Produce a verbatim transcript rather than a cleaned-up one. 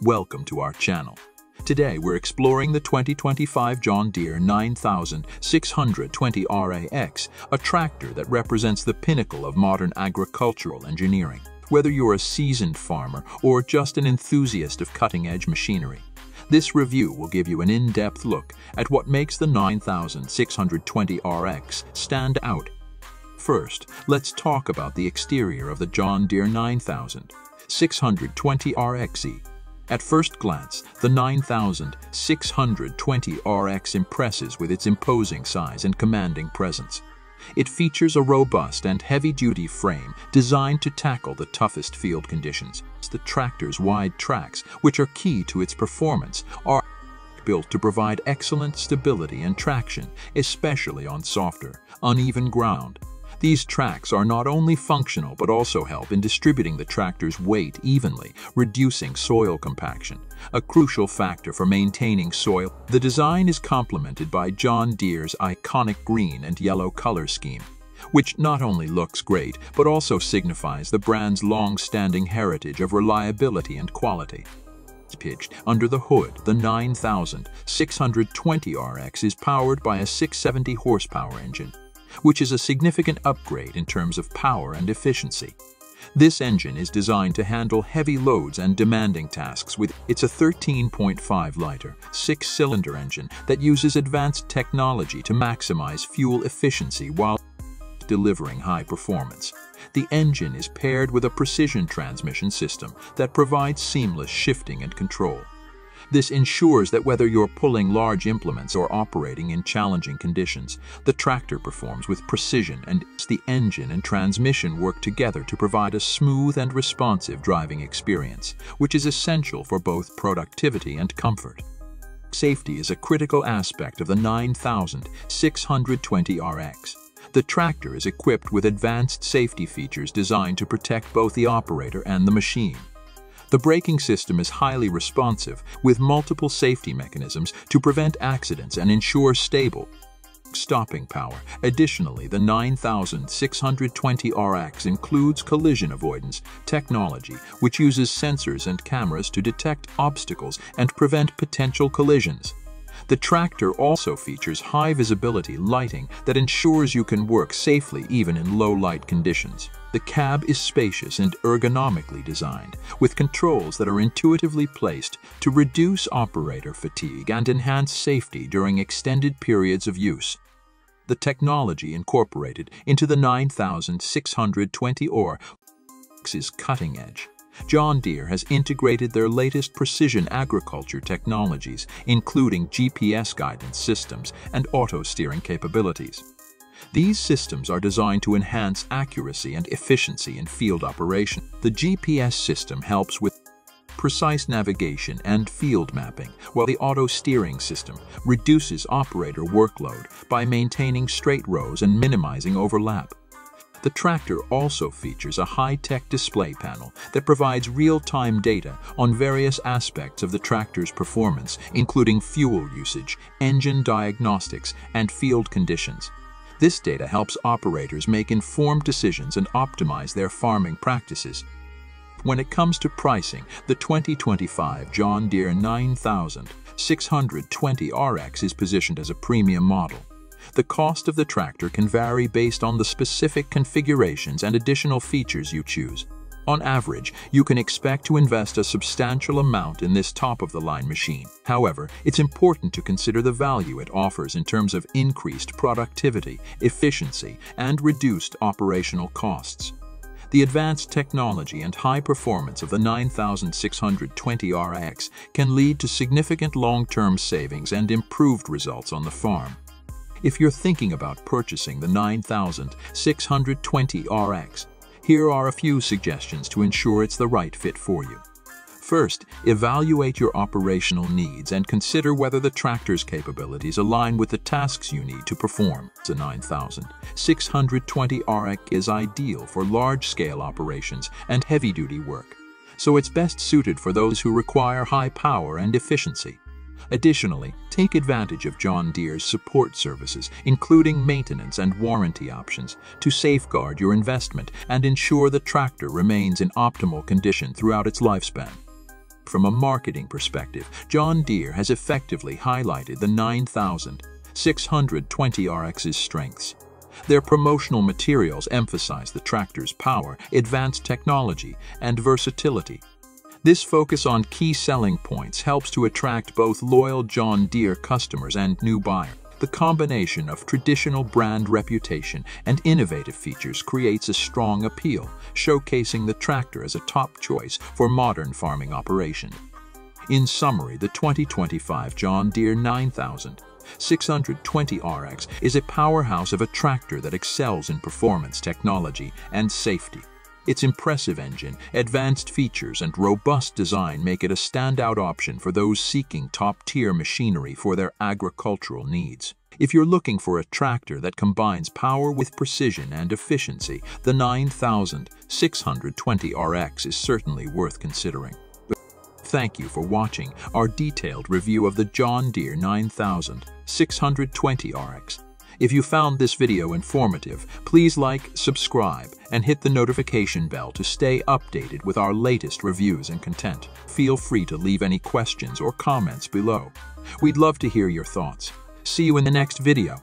Welcome to our channel. Today we're exploring the twenty twenty-five John Deere nine six two zero R A X E, a tractor that represents the pinnacle of modern agricultural engineering. Whether you're a seasoned farmer or just an enthusiast of cutting-edge machinery, this review will give you an in-depth look at what makes the nine six two zero R X E stand out. First, let's talk about the exterior of the John Deere nine six two zero R X E. At first glance, the nine six two zero R X E impresses with its imposing size and commanding presence. It features a robust and heavy-duty frame designed to tackle the toughest field conditions. The tractor's wide tracks, which are key to its performance, are built to provide excellent stability and traction, especially on softer, uneven ground. These tracks are not only functional but also help in distributing the tractor's weight evenly, reducing soil compaction, a crucial factor for maintaining soil. The design is complemented by John Deere's iconic green and yellow color scheme, which not only looks great but also signifies the brand's long-standing heritage of reliability and quality. Pitched under the hood, the nine six two zero R X E is powered by a six hundred seventy horsepower engine, which is a significant upgrade in terms of power and efficiency. This engine is designed to handle heavy loads and demanding tasks with it's a thirteen point five liter, six-cylinder engine that uses advanced technology to maximize fuel efficiency while delivering high performance. The engine is paired with a precision transmission system that provides seamless shifting and control. This ensures that whether you're pulling large implements or operating in challenging conditions, the tractor performs with precision, and the engine and transmission work together to provide a smooth and responsive driving experience, which is essential for both productivity and comfort. Safety is a critical aspect of the nine six two zero R X E. The tractor is equipped with advanced safety features designed to protect both the operator and the machine. The braking system is highly responsive, with multiple safety mechanisms to prevent accidents and ensure stable stopping power. Additionally, the nine six two zero R X E includes collision avoidance technology, which uses sensors and cameras to detect obstacles and prevent potential collisions. The tractor also features high-visibility lighting that ensures you can work safely even in low-light conditions. The cab is spacious and ergonomically designed, with controls that are intuitively placed to reduce operator fatigue and enhance safety during extended periods of use. The technology incorporated into the nine six two zero R X E is cutting-edge. John Deere has integrated their latest precision agriculture technologies, including G P S guidance systems and auto-steering capabilities. These systems are designed to enhance accuracy and efficiency in field operation. The G P S system helps with precise navigation and field mapping, while the auto-steering system reduces operator workload by maintaining straight rows and minimizing overlap. The tractor also features a high-tech display panel that provides real-time data on various aspects of the tractor's performance, including fuel usage, engine diagnostics, and field conditions. This data helps operators make informed decisions and optimize their farming practices. When it comes to pricing, the twenty twenty-five John Deere nine six two zero R X E is positioned as a premium model. The cost of the tractor can vary based on the specific configurations and additional features you choose. On average, you can expect to invest a substantial amount in this top-of-the-line machine. However, it's important to consider the value it offers in terms of increased productivity, efficiency, and reduced operational costs. The advanced technology and high performance of the nine six two zero R X E can lead to significant long-term savings and improved results on the farm. If you're thinking about purchasing the nine six two zero R X E, here are a few suggestions to ensure it's the right fit for you. First, evaluate your operational needs and consider whether the tractor's capabilities align with the tasks you need to perform. The nine six two zero R X E is ideal for large-scale operations and heavy-duty work, so it's best suited for those who require high power and efficiency. Additionally, take advantage of John Deere's support services, including maintenance and warranty options, to safeguard your investment and ensure the tractor remains in optimal condition throughout its lifespan. From a marketing perspective, John Deere has effectively highlighted the nine six two zero R X E's strengths. Their promotional materials emphasize the tractor's power, advanced technology, and versatility. This focus on key selling points helps to attract both loyal John Deere customers and new buyers. The combination of traditional brand reputation and innovative features creates a strong appeal, showcasing the tractor as a top choice for modern farming operation. In summary, the twenty twenty-five John Deere nine six two zero R X E is a powerhouse of a tractor that excels in performance, technology, and safety. Its impressive engine, advanced features, and robust design make it a standout option for those seeking top-tier machinery for their agricultural needs. If you're looking for a tractor that combines power with precision and efficiency, the nine six two zero R X E is certainly worth considering. Thank you for watching our detailed review of the John Deere nine six two zero R X E. If you found this video informative, please like, subscribe, and hit the notification bell to stay updated with our latest reviews and content. Feel free to leave any questions or comments below. We'd love to hear your thoughts. See you in the next video.